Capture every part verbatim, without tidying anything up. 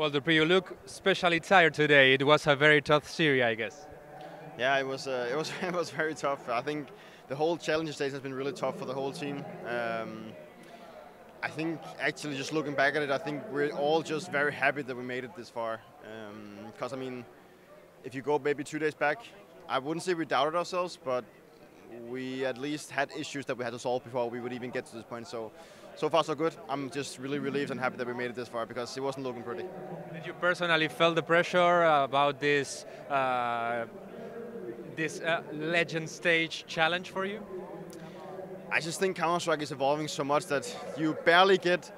Well, dupreeh, you look especially tired today. It was a very tough series, I guess. Yeah, it was. Uh, it was. It was very tough. I think the whole challenge stage has been really tough for the whole team. Um, I think actually, just looking back at it, I think we're all just very happy that we made it this far. Because um, I mean, if you go maybe two days back, I wouldn't say we doubted ourselves, but we at least had issues that we had to solve before we would even get to this point. So, so far so good. I'm just really relieved and happy that we made it this far because it wasn't looking pretty. Did you personally feel the pressure about this uh, this uh, legend stage challenge for you? I just think Counter-Strike is evolving so much that you barely get,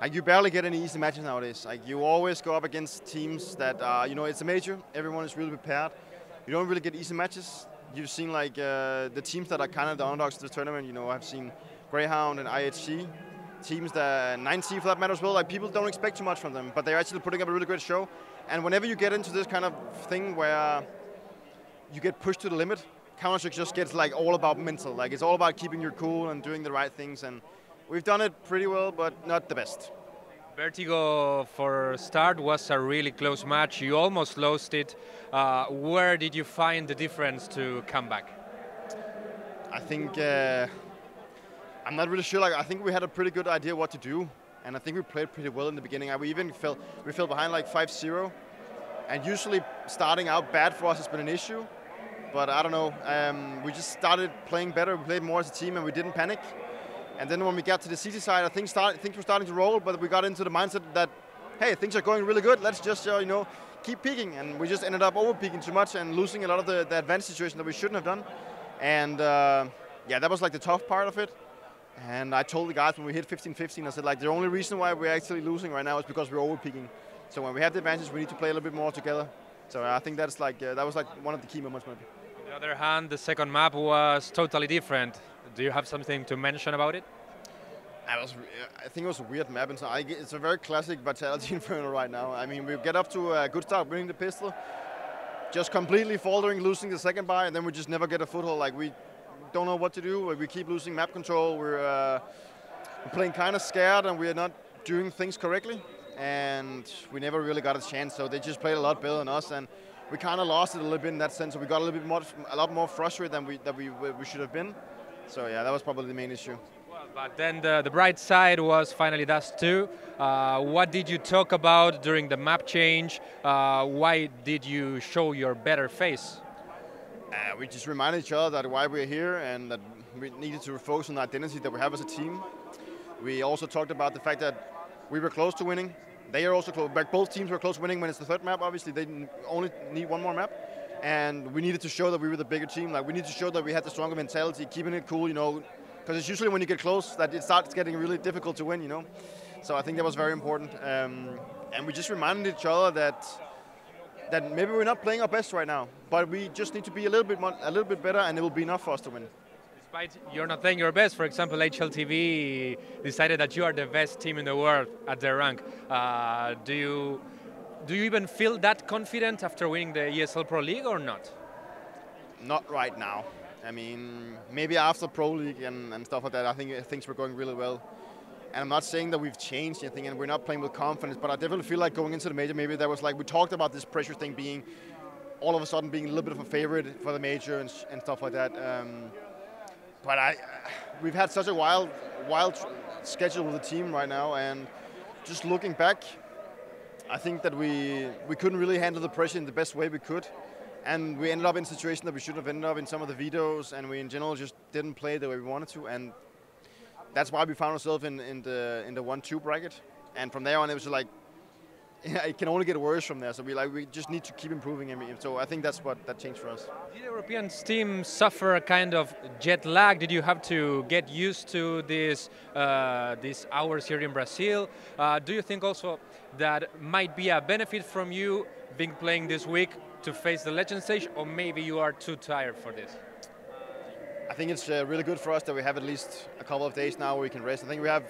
like you barely get any easy matches nowadays. Like you always go up against teams that, uh, you know, it's a major. Everyone is really prepared. You don't really get easy matches. You've seen like uh, the teams that are kind of the underdogs to the tournament. You know, I've seen Greyhound and I H C, teams that nine C for that matter as well. Like people don't expect too much from them, but they're actually putting up a really great show. And whenever you get into this kind of thing where you get pushed to the limit, Counter-Strike just gets like all about mental. Like it's all about keeping your cool and doing the right things. And we've done it pretty well, but not the best. Vertigo for start was a really close match. You almost lost it. Uh, where did you find the difference to come back? I think uh, I'm not really sure. Like I think we had a pretty good idea what to do, and I think we played pretty well in the beginning. We even fell we fell behind like five zero, and usually starting out bad for us has been an issue. But I don't know. Um, we just started playing better. We played more as a team, and we didn't panic. And then when we got to the city side, I think start, things were starting to roll, but we got into the mindset that, hey, things are going really good. Let's just, uh, you know, keep peaking. And we just ended up over-peaking too much and losing a lot of the, the advanced situation that we shouldn't have done. And uh, yeah, that was like the tough part of it. And I told the guys when we hit fifteen fifteen, I said, like, the only reason why we're actually losing right now is because we're over-peaking. So when we have the advantage, we need to play a little bit more together. So I think that's like, uh, that was like one of the key moments maybe. On the other hand, the second map was totally different. Do you have something to mention about it? I, was, I think it was a weird map. And so I, it's a very classic Vitality Inferno right now. I mean, we get up to a good start, winning the pistol, just completely faltering, losing the second buy, and then we just never get a foothold. Like, we don't know what to do. We keep losing map control. We're, uh, we're playing kind of scared, and we're not doing things correctly. And we never really got a chance, so they just played a lot better than us. And we kind of lost it a little bit in that sense. We got a little bit more, a lot more frustrated than we, that we, we should have been. So yeah, that was probably the main issue. Well, but then the, the bright side was finally Dust two. Uh, what did you talk about during the map change? Uh, why did you show your better face? Uh, we just reminded each other that why we're here and that we needed to focus on the identity that we have as a team. We also talked about the fact that we were close to winning. They are also close. Like both teams were close to winning when it's the third map. Obviously, they only need one more map. And we needed to show that we were the bigger team. Like we needed to show that we had the stronger mentality, keeping it cool, you know, because it's usually when you get close that it starts getting really difficult to win, you know. So I think that was very important. Um, and we just reminded each other that that maybe we're not playing our best right now, but we just need to be a little bit more, a little bit better, and it will be enough for us to win. Despite you're not playing your best, for example, H L T V decided that you are the best team in the world at their rank. Uh, do you? Do you even feel that confident after winning the E S L Pro League or not? Not right now. I mean, maybe after Pro League and, and stuff like that, I think things were going really well. And I'm not saying that we've changed anything and we're not playing with confidence, but I definitely feel like going into the major, maybe that was like, we talked about this pressure thing being, all of a sudden being a little bit of a favorite for the major and, and stuff like that. Um, but I, we've had such a wild, wild schedule with the team right now, and just looking back, I think that we, we couldn't really handle the pressure in the best way we could. And we ended up in a situation that we shouldn't have ended up in some of the vetoes, and we in general just didn't play the way we wanted to. And that's why we found ourselves in, in the in the one two bracket. And from there on, it was like, it can only get worse from there. So we like we just need to keep improving. So I think that's what that changed for us. Did the European team suffer a kind of jet lag? Did you have to get used to this uh, these hours here in Brazil? Uh, do you think also that might be a benefit from you being playing this week to face the Legend stage, or maybe you are too tired for this? I think it's uh, really good for us that we have at least a couple of days now where we can rest. I think we have,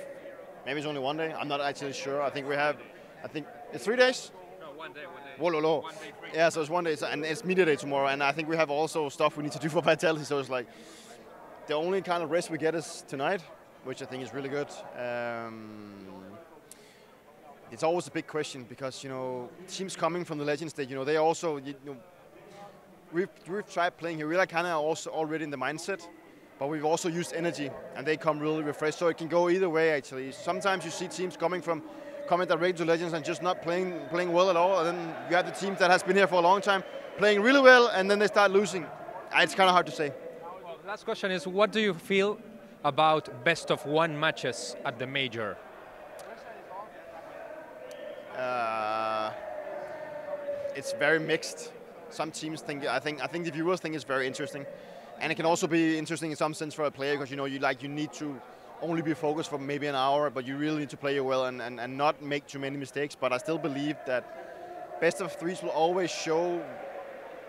maybe it's only one day. I'm not actually sure. I think we have, I think. It's three days? No, one day, one day. Whoa, lo, lo. One day, three. Yeah, so it's one day, and it's media day tomorrow, and I think we have also stuff we need to do for Vitality, so it's like, the only kind of rest we get is tonight, which I think is really good. Um, it's always a big question because, you know, teams coming from the Legends State, you know, they also, you know, we've, we've tried playing here. We're like kind of also already in the mindset, but we've also used energy, and they come really refreshed. So it can go either way, actually. Sometimes you see teams coming from coming directly to Legends and just not playing playing well at all, and then you have the team that has been here for a long time playing really well, and then they start losing. It's kind of hard to say. Well, the last question is, what do you feel about best of one matches at the Major? Uh, it's very mixed. Some teams think, I think, I think the viewers think it's very interesting. And it can also be interesting in some sense for a player because, you know, you like you need to only be focused for maybe an hour, but you really need to play well and, and, and not make too many mistakes. But I still believe that best of threes will always show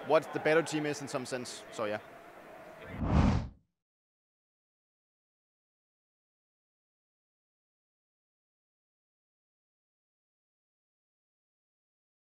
what the better team is in some sense. So, yeah.